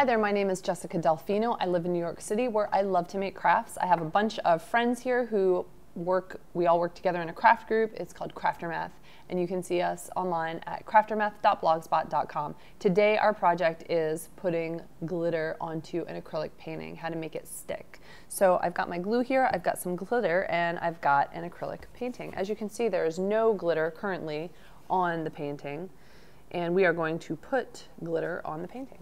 Hi there, my name is Jessica Delfino. I live in New York City where I love to make crafts. I have a bunch of friends here who we all work together in a craft group. It's called Craftermath, and you can see us online at craftermath.blogspot.com. Today our project is putting glitter onto an acrylic painting, how to make it stick. So I've got my glue here, I've got some glitter, and I've got an acrylic painting. As you can see, there is no glitter currently on the painting, and we are going to put glitter on the painting.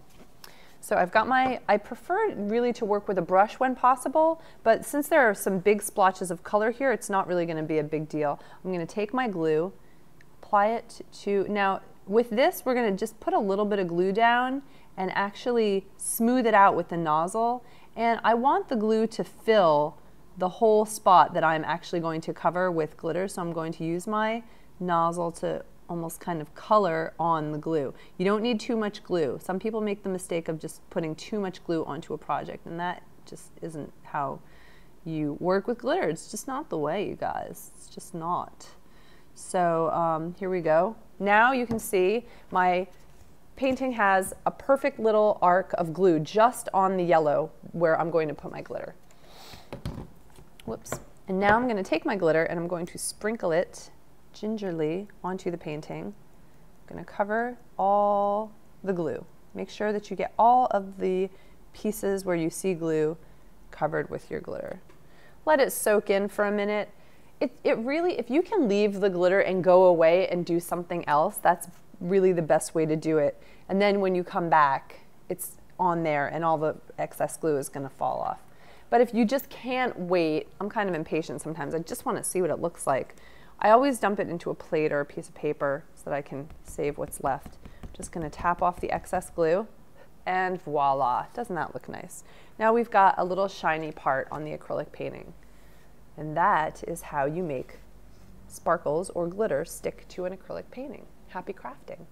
So I've got my, I prefer really to work with a brush when possible, but since there are some big splotches of color here, it's not really going to be a big deal. I'm going to take my glue, apply it to, now with this we're going to just put a little bit of glue down and actually smooth it out with the nozzle. And I want the glue to fill the whole spot that I'm actually going to cover with glitter, so I'm going to use my nozzle to almost kind of color on the glue. You don't need too much glue. Some people make the mistake of just putting too much glue onto a project, and that just isn't how you work with glitter. It's just not the way, you guys. It's just not. So here we go. Now you can see my painting has a perfect little arc of glue just on the yellow where I'm going to put my glitter. Whoops. And now I'm going to take my glitter and I'm going to sprinkle it gingerly onto the painting. I'm going to cover all the glue. Make sure that you get all of the pieces where you see glue covered with your glitter. Let it soak in for a minute. It really, if you can leave the glitter and go away and do something else, that's really the best way to do it. And then when you come back, it's on there and all the excess glue is going to fall off. But if you just can't wait, I'm kind of impatient sometimes. I just want to see what it looks like. I always dump it into a plate or a piece of paper so that I can save what's left. I'm just going to tap off the excess glue, and voila! Doesn't that look nice? Now we've got a little shiny part on the acrylic painting. And that is how you make sparkles or glitter stick to an acrylic painting. Happy crafting!